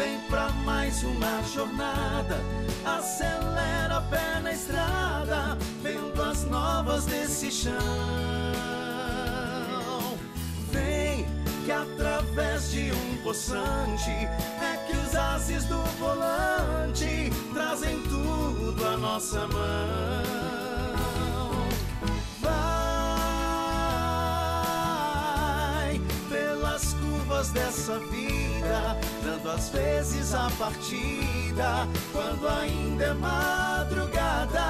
vem pra mais uma jornada, acelera pé na estrada, vendo as novas desse chão. Vem, que através de um poçante é que os ases do volante trazem tudo à nossa mão. Dessa vida, dando às vezes a partida, quando ainda é madrugada.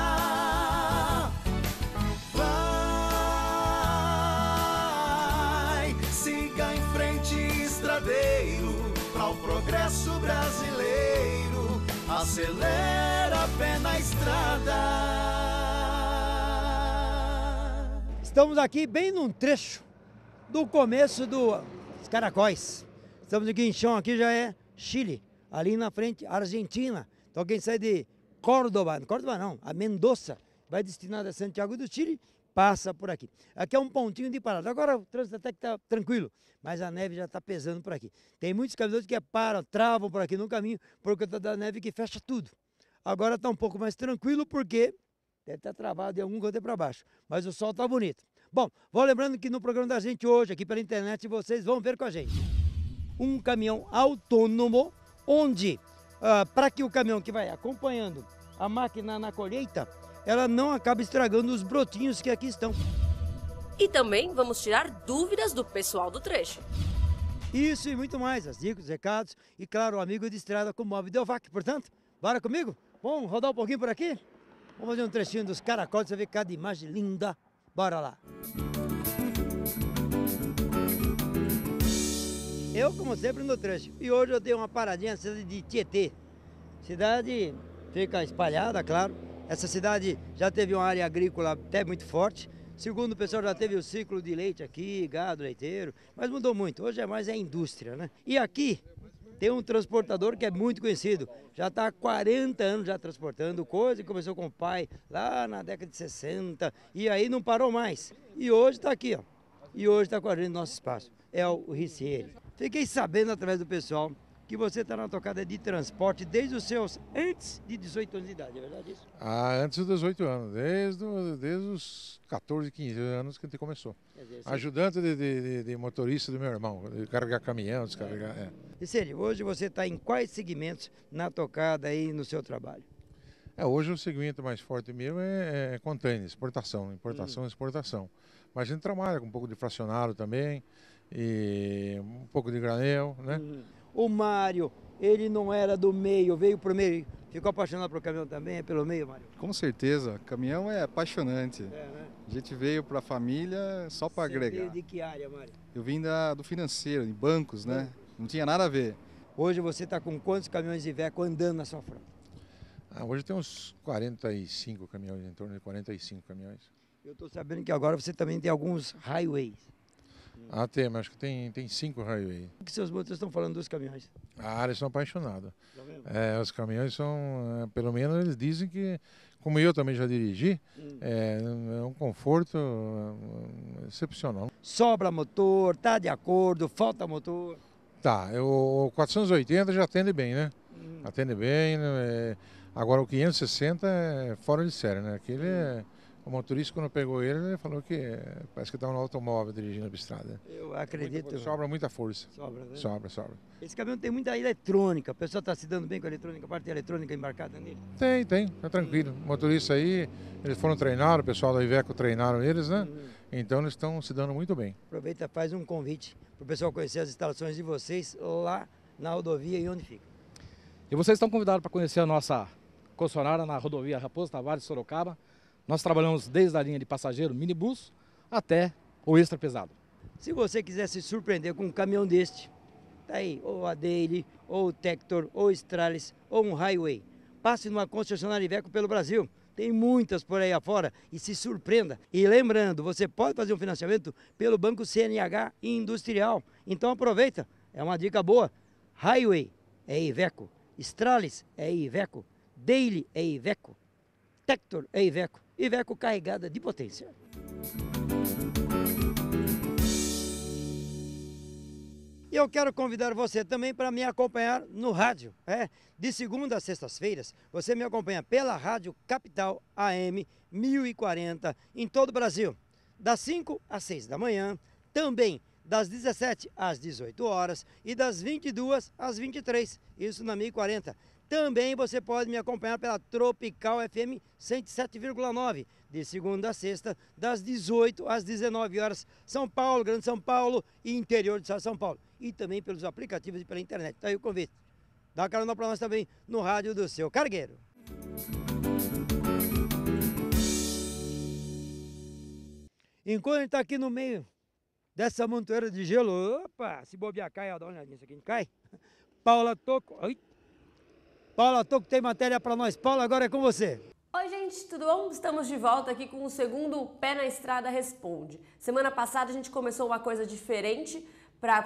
Vai, siga em frente, estradeiro, para o progresso brasileiro, acelera pé na estrada. Estamos aqui bem num trecho do começo do Caracóis. Estamos aqui em chão, aqui já é Chile, ali na frente Argentina. Então quem sai de a Mendoza, vai destinado a Santiago do Chile, passa por aqui. Aqui é um pontinho de parada. Agora o trânsito até que está tranquilo, mas a neve já está pesando por aqui. Tem muitos caminhões que travam por aqui no caminho, por conta da neve que fecha tudo. Agora está um pouco mais tranquilo, porque deve estar travado em algum canto para baixo, mas o sol está bonito. Bom, vou lembrando que no programa da gente hoje, aqui pela internet, vocês vão ver com a gente um caminhão autônomo, onde, para que o caminhão que vai acompanhando a máquina na colheita, ela não acaba estragando os brotinhos que aqui estão. E também vamos tirar dúvidas do pessoal do trecho. Isso e muito mais, as dicas, os recados e, claro, o amigo de estrada com o Mobil Delvac. Portanto, bora comigo? Vamos rodar um pouquinho por aqui? Vamos fazer um trechinho dos Caracóis, você vê cada imagem linda. Bora lá! Eu, como sempre, no trecho. E hoje eu dei uma paradinha na cidade de Tietê. Cidade fica espalhada, claro. Essa cidade já teve uma área agrícola até muito forte. Segundo o pessoal, já teve o ciclo de leite aqui, gado, leiteiro. Mas mudou muito. Hoje é mais a indústria, né? E aqui tem um transportador que é muito conhecido. Já está há 40 anos já transportando coisa, que começou com o pai lá na década de 60 e aí não parou mais. E hoje está aqui, ó. E hoje está quadrando nosso espaço. É o Ricieri. Fiquei sabendo através do pessoal que você está na tocada de transporte desde os seus antes de 18 anos de idade, é verdade isso? Ah, antes dos 18 anos, desde os 14, 15 anos que a gente começou. Ajudante de motorista do meu irmão, de carregar caminhão, descarregar. É. E Célio, hoje você está em quais segmentos na tocada aí no seu trabalho? É, hoje o segmento mais forte mesmo é container, exportação, importação e exportação. Mas a gente trabalha com um pouco de fracionário também, e um pouco de granel, né? O Mário, ele não era do meio, veio pro meio, ficou apaixonado pelo caminhão também, pelo meio, Mário? Com certeza, caminhão é apaixonante. É, né? A gente veio para a família só para agregar. Veio de que área, Mário? Eu vim do financeiro, de bancos, né? Não tinha nada a ver. Hoje você está com quantos caminhões Iveco andando na sua frente? Ah, hoje tem uns 45 caminhões, em torno de 45 caminhões. Eu estou sabendo que agora você também tem alguns highways. Ah, tem, mas acho que tem 5 Highway. O que seus motoristas estão falando dos caminhões? Ah, eles são apaixonados. É, os caminhões são, pelo menos eles dizem que, como eu também já dirigi, é um conforto excepcional. Sobra motor, tá de acordo, falta motor? Tá, o 480 já atende bem, né? Atende bem, né? Agora o 560 é fora de série, né? Aquele é... O motorista, quando pegou ele falou que parece que está um automóvel dirigindo a estrada. Eu acredito. Sobra muita força. Sobra, né? Sobra. Esse caminhão tem muita eletrônica. O pessoal está se dando bem com a eletrônica? A parte da eletrônica embarcada nele? Tem. Está tranquilo. O motorista aí, eles foram treinados, o pessoal da Iveco treinaram eles, né? Então eles estão se dando muito bem. Aproveita, faz um convite para o pessoal conhecer as instalações de vocês lá na rodovia e onde fica. E vocês estão convidados para conhecer a nossa concessionária na rodovia Raposo Tavares, Sorocaba. Nós trabalhamos desde a linha de passageiro, minibus, até o extra pesado. Se você quiser se surpreender com um caminhão deste, tá aí, ou a Daily, ou o Tector, ou o Stralis, ou um Highway, passe numa concessionária Iveco pelo Brasil. Tem muitas por aí afora e se surpreenda. E lembrando, você pode fazer um financiamento pelo Banco CNH Industrial. Então aproveita, é uma dica boa. Highway é Iveco, Stralis é Iveco, Daily é Iveco, Tector é Iveco. Iveco carregada de potência. E eu quero convidar você também para me acompanhar no rádio. De segunda a sextas-feiras, você me acompanha pela Rádio Capital AM 1040 em todo o Brasil. Das 5 às 6 da manhã, também das 17 às 18 horas e das 22 às 23, isso na 1040. Também você pode me acompanhar pela Tropical FM 107,9, de segunda a sexta, das 18 às 19 horas, São Paulo, Grande São Paulo e interior do estado de São Paulo. E também pelos aplicativos e pela internet. Tá aí o convite. Dá carona para nós também no rádio do seu cargueiro. Enquanto a gente está aqui no meio dessa montoeira de gelo, opa, se bobear cai, ó, dá uma olhadinha, isso aqui não cai. Paula Toco, ai. Paula Toco tem matéria para nós. Paula, agora é com você. Oi, gente, tudo bom? Estamos de volta aqui com o segundo Pé na Estrada Responde. Semana passada a gente começou uma coisa diferente,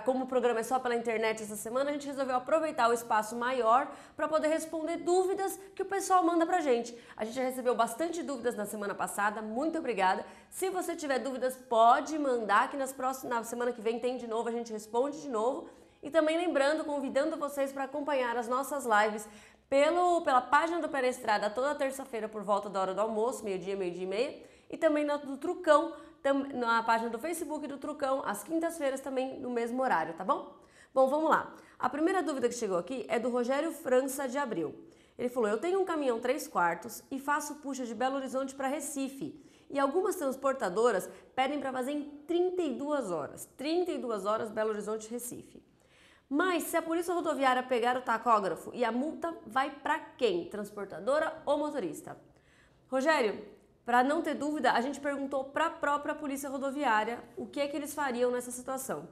como o programa é só pela internet essa semana, a gente resolveu aproveitar o espaço maior para poder responder dúvidas que o pessoal manda pra gente. A gente já recebeu bastante dúvidas na semana passada, muito obrigada. Se você tiver dúvidas, pode mandar, que na semana que vem tem de novo, a gente responde de novo. E também lembrando, convidando vocês para acompanhar as nossas lives pela página do Pé na Estrada, toda terça-feira por volta da hora do almoço, meio-dia, meio-dia e meia, e também do Trucão, na página do Facebook do Trucão, às quintas-feiras também no mesmo horário, tá bom? Bom, vamos lá. A primeira dúvida que chegou aqui é do Rogério França de Abril. Ele falou, eu tenho um caminhão 3/4 e faço puxa de Belo Horizonte para Recife. E algumas transportadoras pedem para fazer em 32 horas. 32 horas Belo Horizonte, Recife. Mas se a polícia rodoviária pegar o tacógrafo e a multa vai para quem? Transportadora ou motorista? Rogério, para não ter dúvida, a gente perguntou para a própria polícia rodoviária o que é que eles fariam nessa situação.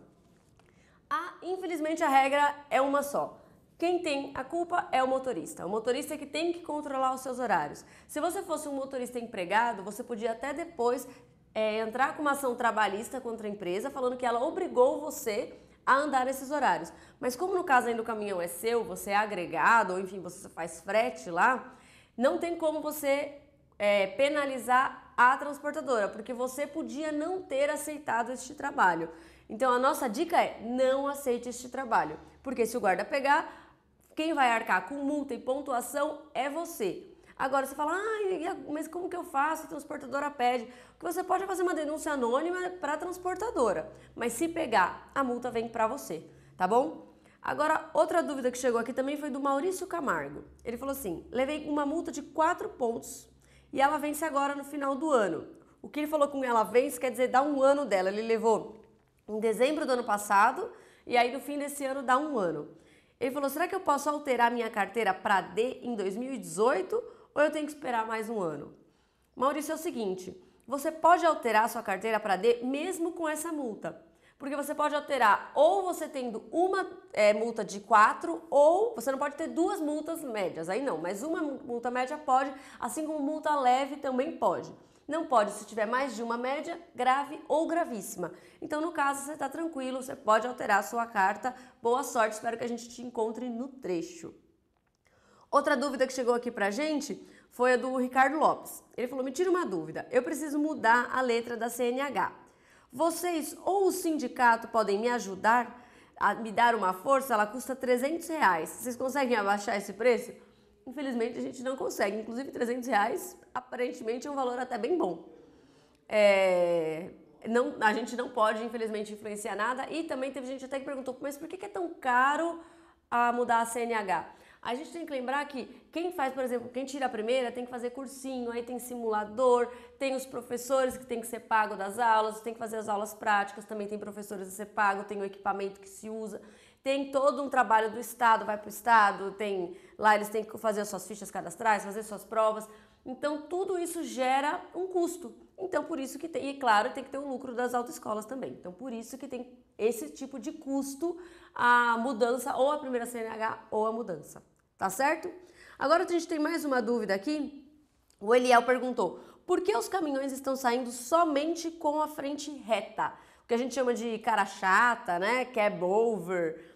Infelizmente a regra é uma só. Quem tem a culpa é o motorista. O motorista é que tem que controlar os seus horários. Se você fosse um motorista empregado, você podia até depois entrar com uma ação trabalhista contra a empresa, falando que ela obrigou você a andar esses horários. Mas como no caso ainda o caminhão é seu, você é agregado, ou enfim, você faz frete lá, não tem como você penalizar a transportadora, porque você podia não ter aceitado este trabalho. Então a nossa dica é, não aceite este trabalho, porque se o guarda pegar, quem vai arcar com multa e pontuação é você. Agora você fala, mas como que eu faço? A transportadora pede. O que você pode é fazer uma denúncia anônima para a transportadora, mas se pegar, a multa vem para você, tá bom? Agora, outra dúvida que chegou aqui também foi do Maurício Camargo. Ele falou assim, levei uma multa de 4 pontos e ela vence agora no final do ano. O que ele falou com ela vence quer dizer dá um ano dela. Ele levou em dezembro do ano passado e aí no fim desse ano dá um ano. Ele falou, será que eu posso alterar minha carteira para D em 2018? Ou eu tenho que esperar mais um ano? Maurício, é o seguinte, você pode alterar sua carteira para D mesmo com essa multa, porque você pode alterar ou você tendo uma multa de 4, ou você não pode ter 2 multas médias, aí não, mas uma multa média pode, assim como multa leve também pode. Não pode se tiver mais de uma média, grave ou gravíssima. Então, no caso, você está tranquilo, você pode alterar a sua carta. Boa sorte, espero que a gente te encontre no trecho. Outra dúvida que chegou aqui pra gente foi a do Ricardo Lopes. Ele falou, me tira uma dúvida, eu preciso mudar a letra da CNH. Vocês ou o sindicato podem me ajudar a me dar uma força? Ela custa R$300. Vocês conseguem abaixar esse preço? Infelizmente a gente não consegue, inclusive R$300 aparentemente é um valor até bem bom. Não, a gente não pode, infelizmente, influenciar nada. E também teve gente até que perguntou, mas por que é tão caro mudar a CNH? A gente tem que lembrar que quem faz, por exemplo, quem tira a primeira tem que fazer cursinho, aí tem simulador, tem os professores que tem que ser pago das aulas, tem que fazer as aulas práticas, também tem professores a ser pago, tem o equipamento que se usa, tem todo um trabalho do Estado, vai para o Estado, tem, lá eles têm que fazer as suas fichas cadastrais, fazer suas provas. Então tudo isso gera um custo. Então por isso que tem, e claro, tem que ter o lucro das autoescolas também. Então por isso que tem esse tipo de custo a mudança, ou a primeira CNH ou a mudança. Tá certo? Agora a gente tem mais uma dúvida aqui. O Eliel perguntou, por que os caminhões estão saindo somente com a frente reta? O que a gente chama de cara chata, né? Cab over.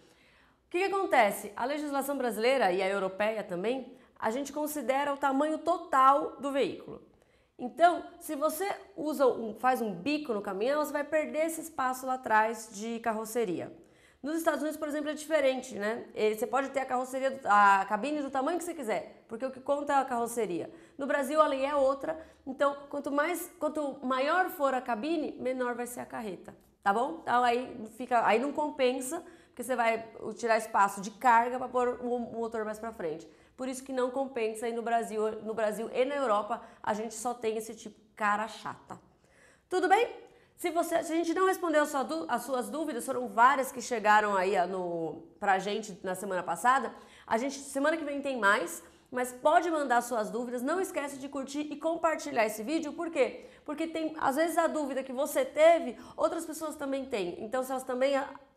O que acontece? A legislação brasileira e a europeia também, a gente considera o tamanho total do veículo. Então, se você faz um bico no caminhão, você vai perder esse espaço lá atrás de carroceria. Nos Estados Unidos, por exemplo, é diferente, né? Você pode ter a carroceria, a cabine do tamanho que você quiser, porque o que conta é a carroceria. No Brasil, a lei é outra, então quanto maior for a cabine, menor vai ser a carreta, tá bom? Então aí não compensa, porque você vai tirar espaço de carga para pôr o motor mais para frente. Por isso que não compensa, e no Brasil e na Europa a gente só tem esse tipo de cara chata. Tudo bem? Se a gente não respondeu as suas dúvidas, foram várias que chegaram aí pra gente na semana passada. Semana que vem tem mais, mas pode mandar suas dúvidas. Não esquece de curtir e compartilhar esse vídeo. Por quê? Porque tem, às vezes, a dúvida que você teve, outras pessoas também têm. Então, se elas também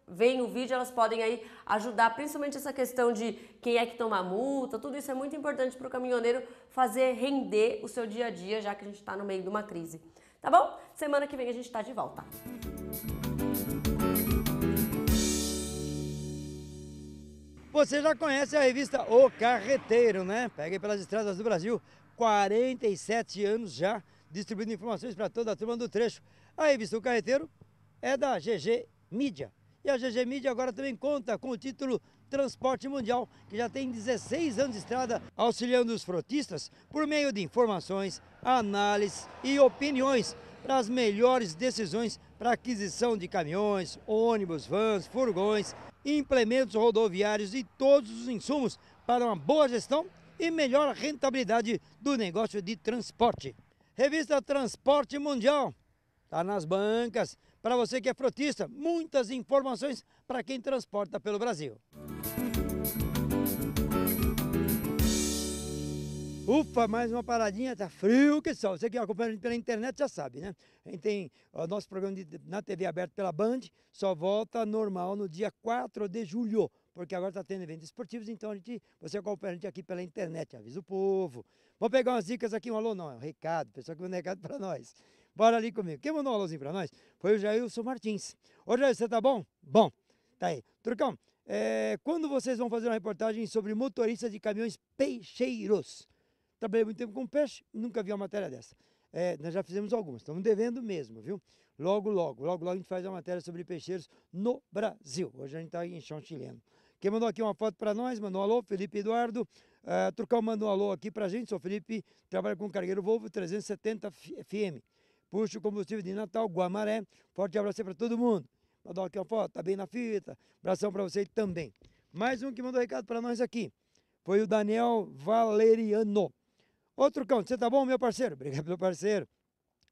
veem o vídeo, elas podem aí ajudar, principalmente essa questão de quem é que toma multa. Tudo isso é muito importante para o caminhoneiro fazer render o seu dia a dia, já que a gente está no meio de uma crise. Tá bom? Semana que vem a gente tá de volta. Você já conhece a revista O Carreteiro, né? Pega aí pelas estradas do Brasil, 47 anos já, distribuindo informações para toda a turma do trecho. A revista O Carreteiro é da GG Mídia. E a GG Mídia agora também conta com o título Transporte Mundial, que já tem 16 anos de estrada auxiliando os frotistas por meio de informações, análises e opiniões para as melhores decisões para aquisição de caminhões, ônibus, vans, furgões, implementos rodoviários e todos os insumos para uma boa gestão e melhor rentabilidade do negócio de transporte. Revista Transporte Mundial está nas bancas. Para você que é frotista, muitas informações para quem transporta pelo Brasil. Ufa, mais uma paradinha, tá frio que só. Você que acompanha a gente pela internet já sabe, né? A gente tem o nosso programa na TV aberta pela Band, só volta normal no dia 4 de julho, porque agora está tendo eventos esportivos, então você acompanha a gente aqui pela internet, avisa o povo. Vou pegar umas dicas aqui, um alô não, é um recado, pessoal que manda um recado para nós. Bora ali comigo. Quem mandou um alôzinho pra nós foi o Jailson Martins. Ô Jailson, você tá bom? Bom. Tá aí. Trucão, quando vocês vão fazer uma reportagem sobre motoristas de caminhões peixeiros? Trabalhei muito tempo com peixe, nunca vi uma matéria dessa. Nós já fizemos algumas, estamos devendo mesmo, viu? Logo a gente faz uma matéria sobre peixeiros no Brasil. Hoje a gente tá em chão chileno. Quem mandou aqui uma foto pra nós, mandou um alô, Felipe Eduardo. Trucão mandou um alô aqui pra gente. Sou Felipe, trabalho com cargueiro Volvo 370 FM. Puxa o combustível de Natal, Guamaré. Forte abraço para todo mundo. Mandou aqui uma foto, tá bem na fita. Abração para você também. Mais um que mandou recado para nós aqui. Foi o Daniel Valeriano. Ô, Trucão, você tá bom, meu parceiro? Obrigado, meu parceiro.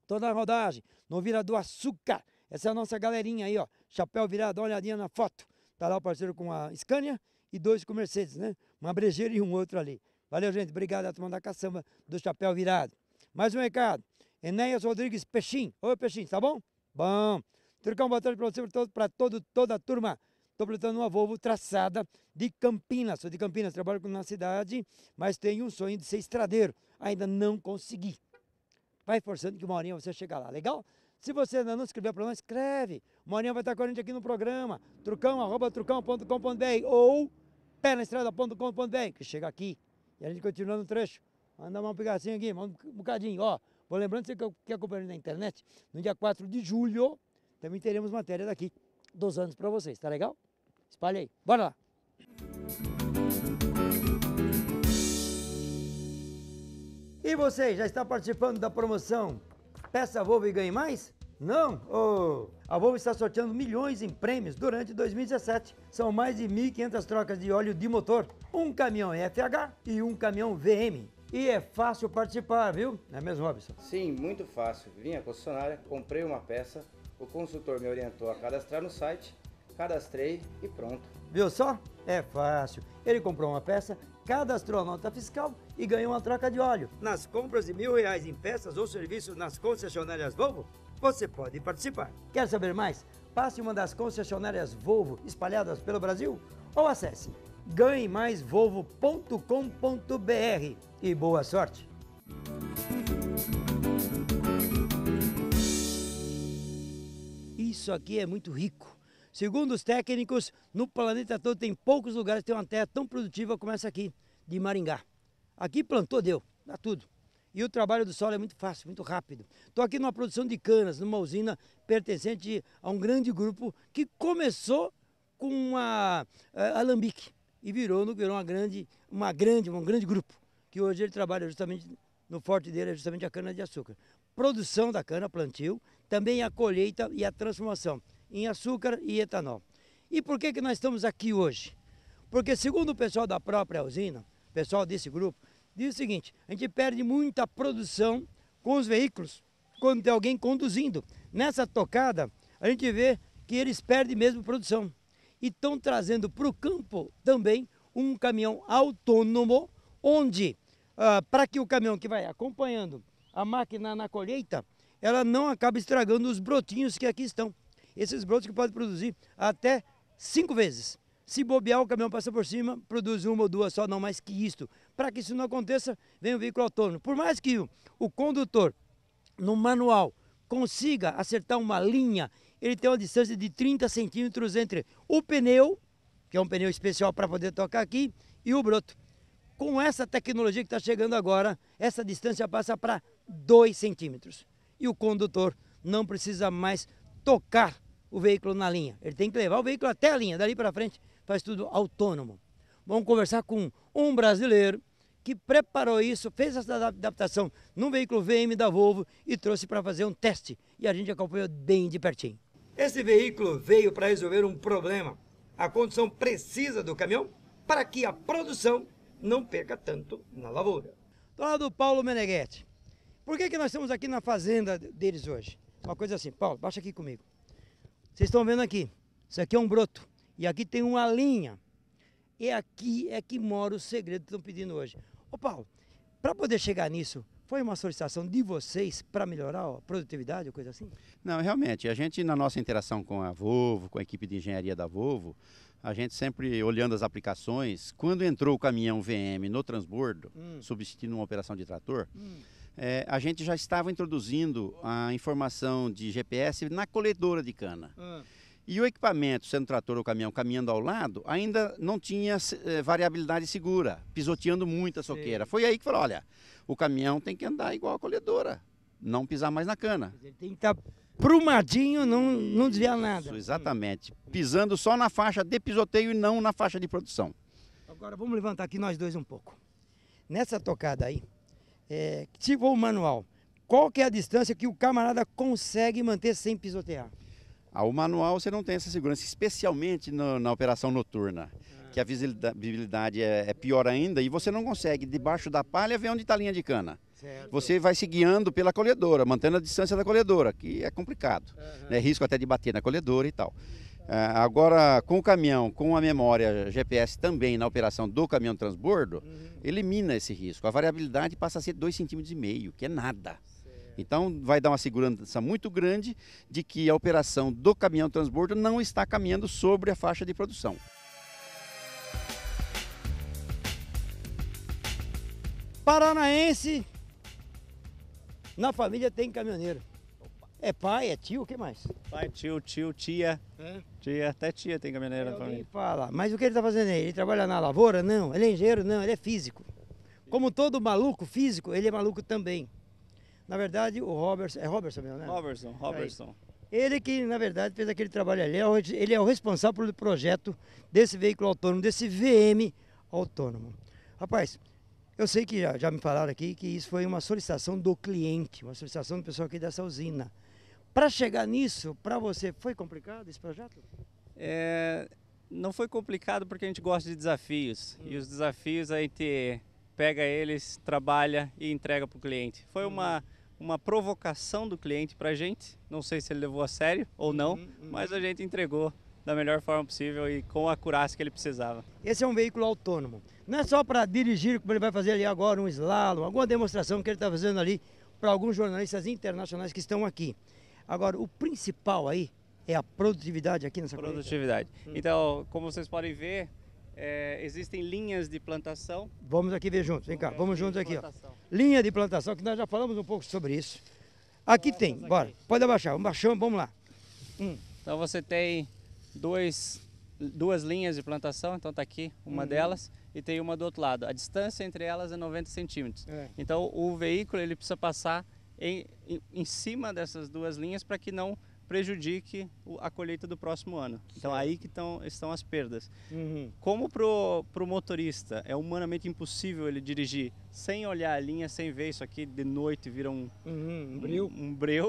Tô na rodagem, no Vira do Açúcar. Essa é a nossa galerinha aí, ó. Chapéu virado, dá uma olhadinha na foto. Tá lá o parceiro com a Scania e dois com Mercedes, né? Uma brejeira e um outro ali. Valeu, gente. Obrigado a turma da caçamba do Chapéu Virado. Mais um recado. Enéas Rodrigues Peixinho. Oi, Peixinho, tá bom? Bom. Trucão, boa tarde para você, toda a turma. Estou pilotando uma Volvo traçada de Campinas. Sou de Campinas, trabalho na cidade, mas tenho um sonho de ser estradeiro. Ainda não consegui. Vai forçando que uma horinha você chega lá, legal? Se você ainda não se inscreveu para nós, escreve. Uma horinha vai estar com a gente aqui no programa. Trucão@trucao.com.br ou pernaestrada.com.br, que chega aqui. E a gente continua no trecho. Manda um pedacinho aqui, um bocadinho, ó. Bom, lembrando você que acompanha na internet, no dia 4 de julho também teremos matéria daqui dos anos para vocês, tá legal? Espalha aí, bora lá! E você, já está participando da promoção Peça Volvo e Ganhe Mais? Não? Oh. A Volvo está sorteando milhões em prêmios durante 2017. São mais de 1.500 trocas de óleo de motor, um caminhão FH e um caminhão VM. E é fácil participar, viu? Não é mesmo, Robertson? Sim, muito fácil. Vim à concessionária, comprei uma peça, o consultor me orientou a cadastrar no site, cadastrei e pronto. Viu só? É fácil. Ele comprou uma peça, cadastrou a nota fiscal e ganhou uma troca de óleo. Nas compras de R$ 1.000 em peças ou serviços nas concessionárias Volvo, você pode participar. Quer saber mais? Passe em uma das concessionárias Volvo espalhadas pelo Brasil ou acesse ganhemaisvolvo.com.br e boa sorte! Isso aqui é muito rico. Segundo os técnicos, no planeta todo tem poucos lugares que tem uma terra tão produtiva como essa aqui, de Maringá. Aqui plantou, deu, dá tudo. E o trabalho do solo é muito fácil, muito rápido. Estou aqui numa produção de canas, numa usina pertencente a um grande grupo que começou com uma alambique e virou um grande grupo, que hoje ele trabalha justamente, no forte dele é justamente a cana-de-açúcar. Produção da cana, plantio, também a colheita e a transformação em açúcar e etanol. E por que nós estamos aqui hoje? Porque segundo o pessoal da própria usina, o pessoal desse grupo, diz o seguinte: a gente perde muita produção com os veículos, quando tem alguém conduzindo. Nessa tocada, a gente vê que eles perdem mesmo produção. E estão trazendo para o campo também um caminhão autônomo, onde, para que o caminhão que vai acompanhando a máquina na colheita, ela não acaba estragando os brotinhos que aqui estão. Esses brotos que podem produzir até 5 vezes. Se bobear, o caminhão passa por cima, produz 1 ou 2 só, não mais que isto. Para que isso não aconteça, vem o veículo autônomo. Por mais que o condutor, no manual, consiga acertar uma linha, ele tem uma distância de 30 centímetros entre o pneu, que é um pneu especial para poder tocar aqui, e o broto. Com essa tecnologia que está chegando agora, essa distância passa para 2 centímetros. E o condutor não precisa mais tocar o veículo na linha. Ele tem que levar o veículo até a linha, dali para frente faz tudo autônomo. Vamos conversar com um brasileiro que preparou isso, fez essa adaptação num veículo VM da Volvo e trouxe para fazer um teste. E a gente acompanhou bem de pertinho. Esse veículo veio para resolver um problema. A condução precisa do caminhão para que a produção não perca tanto na lavoura. Do lado do Paulo Meneghetti. Por que nós estamos aqui na fazenda deles hoje? Uma coisa assim, Paulo, baixa aqui comigo. Vocês estão vendo aqui, isso aqui é um broto e aqui tem uma linha. E aqui é que mora o segredo que estão pedindo hoje. Ô Paulo, para poder chegar nisso, foi uma solicitação de vocês para melhorar a produtividade ou coisa assim? Não, realmente, a gente na nossa interação com a Volvo, com a equipe de engenharia da Volvo, a gente sempre olhando as aplicações, quando entrou o caminhão VM no transbordo, substituindo uma operação de trator, a gente já estava introduzindo a informação de GPS na colhedora de cana. E o equipamento, sendo trator ou caminhão, caminhando ao lado, ainda não tinha variabilidade segura, pisoteando muito a soqueira. Sim. Foi aí que falou, olha, o caminhão tem que andar igual a colhedora, não pisar mais na cana. Ele tem que estar prumadinho, não desviar nada. Exatamente, pisando só na faixa de pisoteio e não na faixa de produção. Agora vamos levantar aqui nós dois um pouco. Nessa tocada aí, se for o manual, qual que é a distância que o camarada consegue manter sem pisotear? O manual você não tem essa segurança, especialmente na operação noturna, que a visibilidade é pior ainda e você não consegue, debaixo da palha, ver onde está a linha de cana. Certo. Você vai se guiando pela colhedora, mantendo a distância da colhedora, que é complicado, né? Risco até de bater na colhedora e tal. Agora, com o caminhão, com a memória GPS também na operação do caminhão transbordo, elimina esse risco. A variabilidade passa a ser 2,5 cm, que é nada. Então vai dar uma segurança muito grande de que a operação do caminhão transbordo não está caminhando sobre a faixa de produção. Paranaense, na família tem caminhoneiro. É pai, é tio, o que mais? Pai, tio, tia. Tia, até tia tem caminhoneiro na família. Fala, mas o que ele está fazendo aí? Ele trabalha na lavoura? Não. Ele é engenheiro? Não, ele é físico. Como todo maluco físico, ele é maluco também. Na verdade, o Robertson, é Robertson mesmo, né? Robertson. Ele que, na verdade, fez aquele trabalho ali, ele é o responsável pelo projeto desse veículo autônomo, desse VM autônomo. Rapaz, eu sei que já me falaram aqui que isso foi uma solicitação do cliente, uma solicitação do pessoal aqui dessa usina. Para chegar nisso, para você, foi complicado esse projeto? Não foi complicado porque a gente gosta de desafios. E os desafios a gente pega eles, trabalha e entrega para o cliente. Foi uma provocação do cliente para a gente, não sei se ele levou a sério ou não, mas a gente entregou da melhor forma possível e com a acurácia que ele precisava. Esse é um veículo autônomo, não é só para dirigir, como ele vai fazer ali agora, um slalom, alguma demonstração que ele está fazendo ali para alguns jornalistas internacionais que estão aqui. Agora, o principal aí é a produtividade aqui nessa colheita. Produtividade. Então, como vocês podem ver, existem linhas de plantação. Vamos aqui ver juntos, vem cá, vamos juntos aqui. Ó. Linha de plantação, que nós já falamos um pouco sobre isso. Aqui tem, bora, pode abaixar, vamos lá. Então você tem duas linhas de plantação, então está aqui uma delas e tem uma do outro lado. A distância entre elas é 90 centímetros. Então o veículo ele precisa passar em cima dessas duas linhas para que não prejudique a colheita do próximo ano. Então aí que estão as perdas. Uhum. Como pro motorista é humanamente impossível ele dirigir sem olhar a linha, sem ver isso aqui, de noite vira um breu,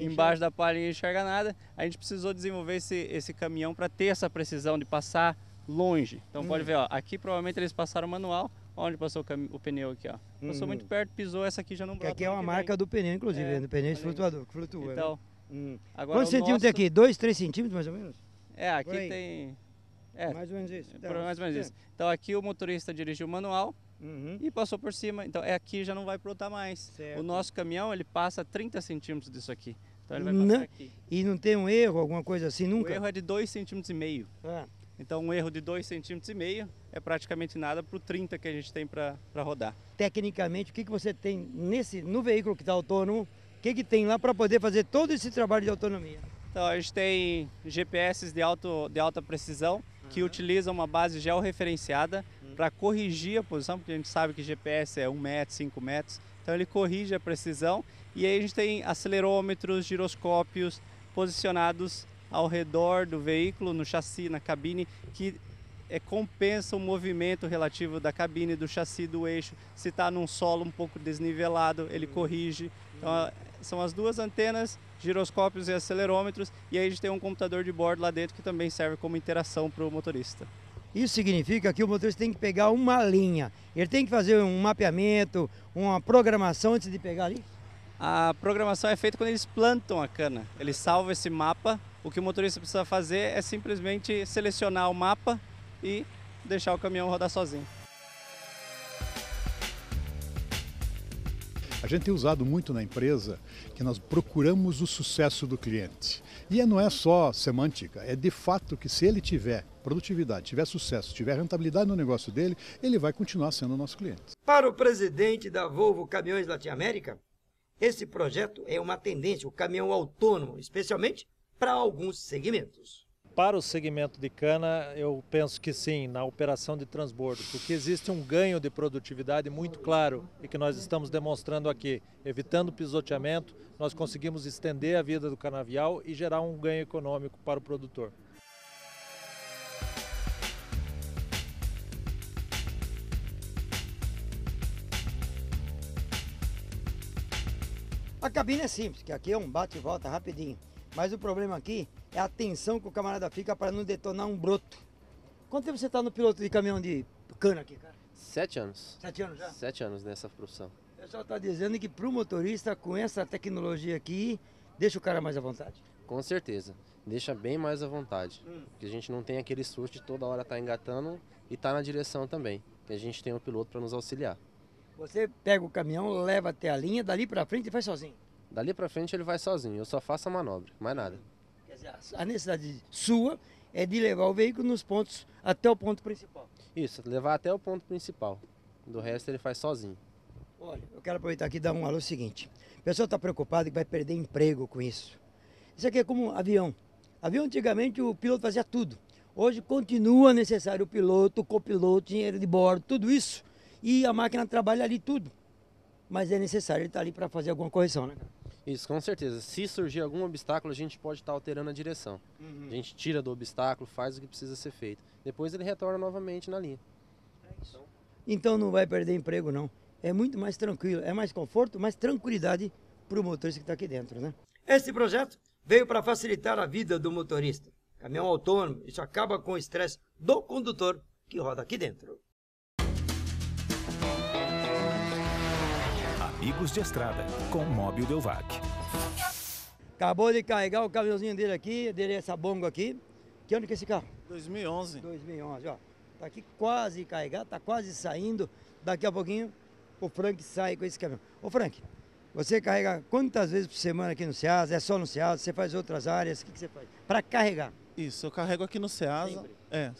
embaixo da palha ninguém enxerga nada, a gente precisou desenvolver esse caminhão para ter essa precisão de passar longe. Então pode ver, ó, aqui provavelmente eles passaram manual, onde passou o pneu aqui, ó. Passou muito perto, pisou, essa aqui já não brota. Aqui é uma marca do pneu, inclusive, né? Do pneu flutuador, que flutua. Então, né? Agora, quantos centímetros tem aqui? 2, 3 centímetros mais ou menos? É, aqui tem... É, mais ou menos isso. Mais ou menos isso. Então aqui o motorista dirigiu manual e passou por cima. Então aqui já não vai brotar mais. Certo. O nosso caminhão, ele passa 30 centímetros disso aqui. Então ele vai passar aqui. E não tem um erro, alguma coisa assim nunca? O erro é de 2,5 centímetros. Ah. Então um erro de 2,5 centímetros é praticamente nada para o 30 que a gente tem para rodar. Tecnicamente, o que você tem no veículo que está autônomo? O que tem lá para poder fazer todo esse trabalho de autonomia? Então, a gente tem GPS de alta precisão que utilizam uma base georreferenciada para corrigir a posição, porque a gente sabe que GPS é 1 metro, 5 metros, então ele corrige a precisão. E aí a gente tem acelerômetros, giroscópios posicionados ao redor do veículo, no chassi, na cabine, que compensa o movimento relativo da cabine, do chassi, do eixo. Se está num solo um pouco desnivelado, ele corrige. Então, são as duas antenas, giroscópios e acelerômetros, e aí a gente tem um computador de bordo lá dentro que também serve como interação para o motorista. Isso significa que o motorista tem que pegar uma linha, ele tem que fazer um mapeamento, uma programação antes de pegar ali? A programação é feita quando eles plantam a cana, eles salvam esse mapa. O que o motorista precisa fazer é simplesmente selecionar o mapa e deixar o caminhão rodar sozinho. A gente tem usado muito na empresa que nós procuramos o sucesso do cliente. E não é só semântica, é de fato que se ele tiver produtividade, tiver sucesso, tiver rentabilidade no negócio dele, ele vai continuar sendo nosso cliente. Para o presidente da Volvo Caminhões Latinoamérica, esse projeto é uma tendência, o caminhão autônomo, especialmente para alguns segmentos. Para o segmento de cana, eu penso que sim, na operação de transbordo, porque existe um ganho de produtividade muito claro e que nós estamos demonstrando aqui. Evitando pisoteamento, nós conseguimos estender a vida do canavial e gerar um ganho econômico para o produtor. A cabine é simples, que aqui é um bate e volta rapidinho, mas o problema aqui é a tensão que o camarada fica para não detonar um broto. Quanto tempo você está no piloto de caminhão de cana aqui, cara? 7 anos. 7 anos já? 7 anos nessa profissão. O pessoal está dizendo que para o motorista, com essa tecnologia aqui, deixa o cara mais à vontade? Com certeza, deixa bem mais à vontade. Porque a gente não tem aquele susto de toda hora estar engatando e estar na direção também. Que a gente tem um piloto para nos auxiliar. Você pega o caminhão, leva até a linha, dali para frente e faz sozinho? Dali para frente ele vai sozinho, eu só faço a manobra, mais nada. A necessidade sua é de levar o veículo nos pontos, até o ponto principal. Isso, levar até o ponto principal. Do resto ele faz sozinho. Olha, eu quero aproveitar aqui e dar um alô seguinte. O pessoal está preocupado que vai perder emprego com isso. Isso aqui é como um avião. Avião antigamente o piloto fazia tudo. Hoje continua necessário o piloto, o copiloto, engenheiro de bordo, tudo isso. E a máquina trabalha ali tudo. Mas é necessário ele estar ali para fazer alguma correção, né? Isso, com certeza. Se surgir algum obstáculo, a gente pode estar alterando a direção. A gente tira do obstáculo, faz o que precisa ser feito. Depois ele retorna novamente na linha. É isso. Então não vai perder emprego, não. É muito mais tranquilo, é mais conforto, mais tranquilidade para o motorista que está aqui dentro, né? Esse projeto veio para facilitar a vida do motorista. Caminhão autônomo, isso acaba com o estresse do condutor que roda aqui dentro. Amigos de Estrada, com Mobil Delvac. Acabou de carregar o caminhãozinho dele aqui, essa bongo aqui. Que ano que é esse carro? 2011. 2011, ó. Tá aqui quase carregado, tá quase saindo. Daqui a pouquinho o Frank sai com esse caminhão. Ô Frank, você carrega quantas vezes por semana aqui no Ceasa? É só no Ceasa? Você faz outras áreas? O que você faz para carregar? Isso, eu carrego aqui no Ceasa. Sempre. É,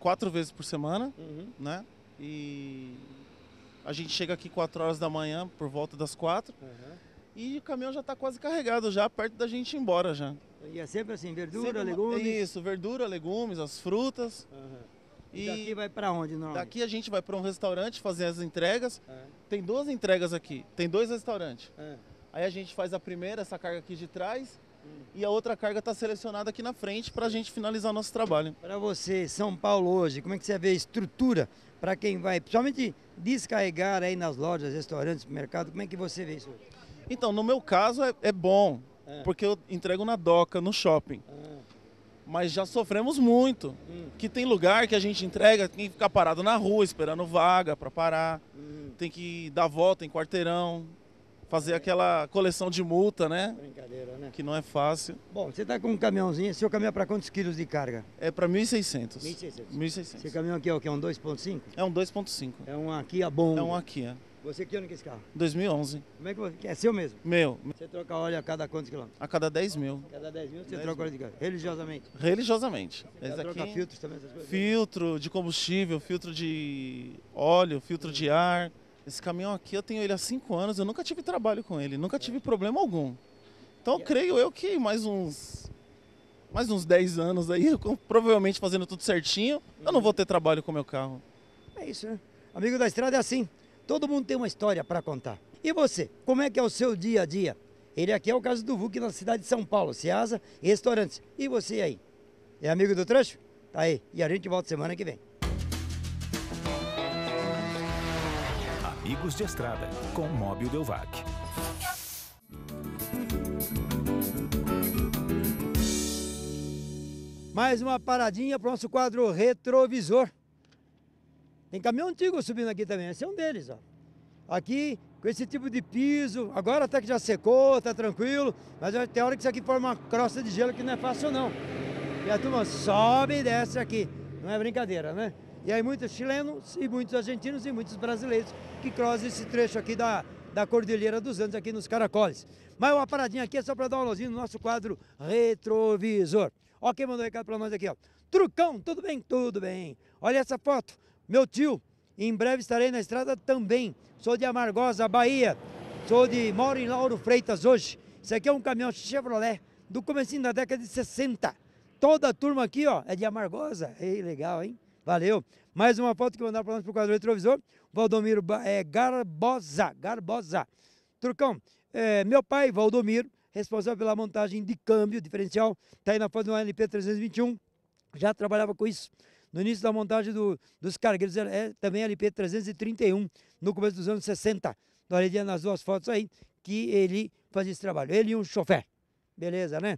4 vezes por semana, né? E... a gente chega aqui 4 horas da manhã, por volta das 4, e o caminhão já está quase carregado, já perto da gente ir embora já. E é sempre assim, verdura, sempre legumes? Isso, verdura, legumes, as frutas. E daqui vai para onde? Daqui a gente vai para um restaurante fazer as entregas. Tem 2 entregas aqui, tem 2 restaurantes. Aí a gente faz a primeira, essa carga aqui de trás, E a outra carga está selecionada aqui na frente para a gente finalizar nosso trabalho. Para você, São Paulo hoje, como é que você vê a estrutura para quem vai, principalmente, descarregar aí nas lojas, restaurantes, mercado? Como é que você vê isso? Então, no meu caso é bom, porque eu entrego na doca, no shopping. Mas já sofremos muito, que tem lugar que a gente entrega, tem que ficar parado na rua, esperando vaga para parar, tem que dar volta em quarteirão, fazer aquela coleção de multa, né? Brincadeira, né? Que não é fácil. Bom, você está com um caminhãozinho, seu caminhão é para quantos quilos de carga? É para 1.600. 1.600. 1.600. Seu caminhão aqui é o que? É um 2.5? É um 2.5. É um Kia bom. É um Kia. Você que ano que é esse carro? 2011. Como é que você... É seu mesmo? Meu. Você troca óleo a cada quantos quilômetros? A cada 10 mil. A cada 10 mil você troca óleo de carro? Religiosamente? Religiosamente. Você troca filtros também? Essas coisas? Filtro de combustível, filtro de óleo, filtro de ar. Esse caminhão aqui, eu tenho ele há 5 anos, eu nunca tive trabalho com ele, nunca tive problema algum. Então, creio eu que mais uns 10 anos aí, provavelmente fazendo tudo certinho, eu não vou ter trabalho com o meu carro. É isso, né? Amigo da estrada é assim, todo mundo tem uma história para contar. E você, como é que é o seu dia a dia? Ele aqui é o caso do VUC na cidade de São Paulo, Ceasa e restaurantes. E você aí? É amigo do trecho? Tá aí, e a gente volta semana que vem. Amigos de Estrada, com Mobil Delvac. Mais uma paradinha para o nosso quadro retrovisor. Tem caminhão antigo subindo aqui também, esse é um deles, ó. Aqui, com esse tipo de piso, agora até que já secou, tá tranquilo, mas tem hora que isso aqui forma uma crosta de gelo que não é fácil não. E a turma sobe e desce aqui, não é brincadeira, né? E aí muitos chilenos e muitos argentinos e muitos brasileiros que cruzam esse trecho aqui da Cordilheira dos Andes, aqui nos Caracóis. Mas uma paradinha aqui é só para dar um nozinho no nosso quadro retrovisor. Ó quem mandou um recado para nós aqui, ó. Trucão, tudo bem? Tudo bem. Olha essa foto, meu tio, em breve estarei na estrada também. Sou de Amargosa, Bahia. Moro em Lauro Freitas hoje. Isso aqui é um caminhão Chevrolet do comecinho da década de 60. Toda a turma aqui, ó, é de Amargosa. Ei, legal, hein? Valeu. Mais uma foto que mandaram para nós para o quadro retrovisor. Valdomiro Garbosa. Trucão, meu pai, Valdomiro, responsável pela montagem de câmbio diferencial, está aí na foto do LP321, já trabalhava com isso. No início da montagem dos cargueiros, também LP331, no começo dos anos 60. Olha nas duas fotos aí que ele fazia esse trabalho. Ele e um chofer. Beleza, né?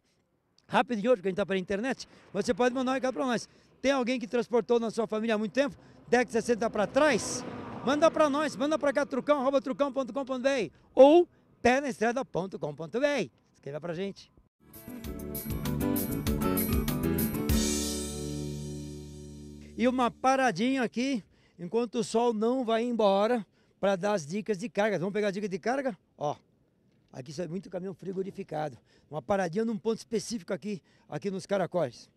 Rapidinho, hoje, que a gente está pela internet, você pode mandar um recado para nós. Tem alguém que transportou na sua família há muito tempo, década de 60 para trás? Manda para nós, manda para cá, trucão@trucao.com.br ou penaestrada.com.br. Escreva para gente. E uma paradinha aqui, enquanto o sol não vai embora, para dar as dicas de carga. Vamos pegar a dica de carga? Ó. Aqui sai muito caminhão frigorificado. Uma paradinha num ponto específico aqui nos Caracóis.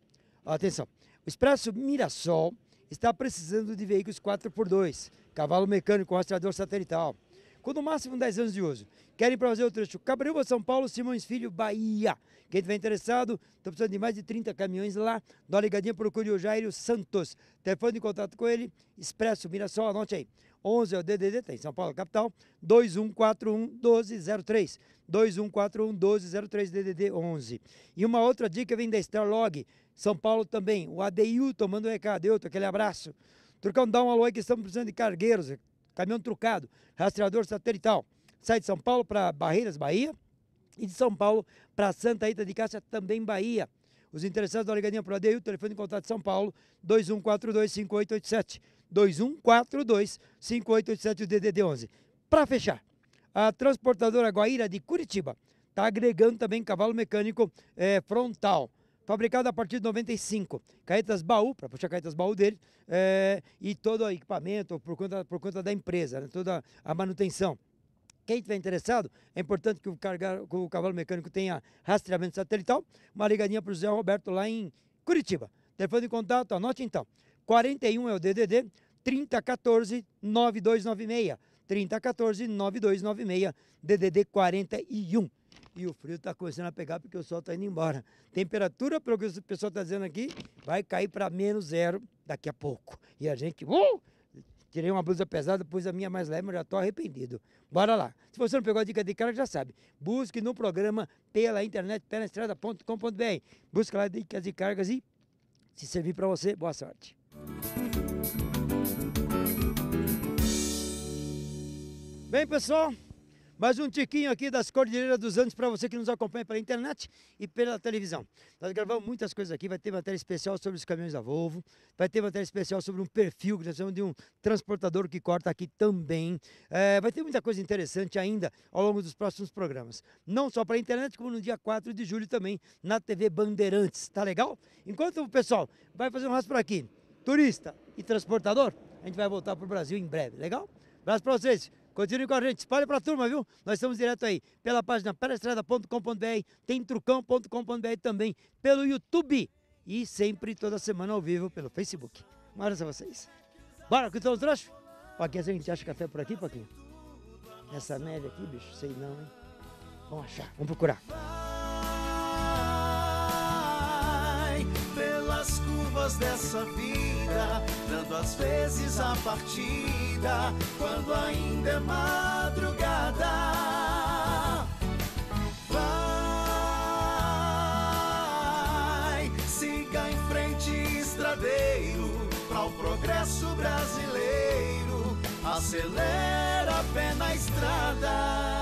Atenção. O Expresso Mirassol está precisando de veículos 4x2, cavalo mecânico, rastreador satelital. Com no máximo 10 anos de uso. Querem para fazer o trecho Cabreúva, São Paulo, Simões Filho, Bahia. Quem estiver interessado, estou precisando de mais de 30 caminhões lá. Dá uma ligadinha, procure o Jairo Santos. Telefone de contato com ele, Expresso Mirassol, anote aí. 11 é o DDD, tem São Paulo, capital, 2141-1203. 2141-1203, DDD 11. E uma outra dica vem da Starlog. São Paulo também, o Adeilton, manda um recado, Adeilton, aquele abraço. Trucão, dá um alô aí que estamos precisando de cargueiros, caminhão trucado, rastreador satelital. Sai de São Paulo para Barreiras, Bahia, e de São Paulo para Santa Rita de Cássia, também Bahia. Os interessados dão uma ligadinha para o ADU, telefone de contato de São Paulo, 2142-5887, 2142-5887, o DDD11. Para fechar, a transportadora Guaíra de Curitiba está agregando também cavalo mecânico frontal. Fabricado a partir de 95, carretas baú, para puxar carretas baú dele, e todo o equipamento por conta da empresa, né, toda a manutenção. Quem estiver interessado, é importante que o cavalo mecânico tenha rastreamento satelital. Uma ligadinha para o Zé Roberto lá em Curitiba. Telefone de contato, anote então, 41 é o DDD, 3014-9296, 3014-9296, DDD 41. E o frio está começando a pegar porque o sol está indo embora. Temperatura, pelo que o pessoal está dizendo aqui, vai cair para -0 daqui a pouco. E a gente Tirei uma blusa pesada, pus a minha mais leve, mas já estou arrependido. Bora lá. Se você não pegou a dica de cara, já sabe. Busque no programa pela internet, penaestrada.com.br. Busca lá dicas e cargas e se servir para você, boa sorte. Bem, pessoal, mais um tiquinho aqui das Cordilheiras dos Andes para você que nos acompanha pela internet e pela televisão. Nós gravamos muitas coisas aqui, vai ter matéria especial sobre os caminhões da Volvo, vai ter matéria especial sobre um perfil que nós chamamos de um transportador que corta aqui também. Vai ter muita coisa interessante ainda ao longo dos próximos programas. Não só para a internet, como no dia 4 de julho também na TV Bandeirantes, tá legal? Enquanto o pessoal vai fazer um rastro por aqui, turista e transportador, a gente vai voltar para o Brasil em breve, legal? Abraço para vocês! Continue com a gente, espalhe para a turma, viu? Nós estamos direto aí pela página penaestrada.com.br, tem trucão.com.br também, pelo YouTube e sempre, toda semana, ao vivo pelo Facebook. Um abraço a vocês. Bora, que estão os trechos? Paquinha, se a gente acha café por aqui, Paquinha? Essa neve aqui, bicho, sei não, hein? Vamos achar, vamos procurar. Vai pelas curvas dessa vida, dando às vezes a partida, quando ainda é madrugada. Vai, siga em frente, estradeiro, para o progresso brasileiro, acelera a pé na estrada.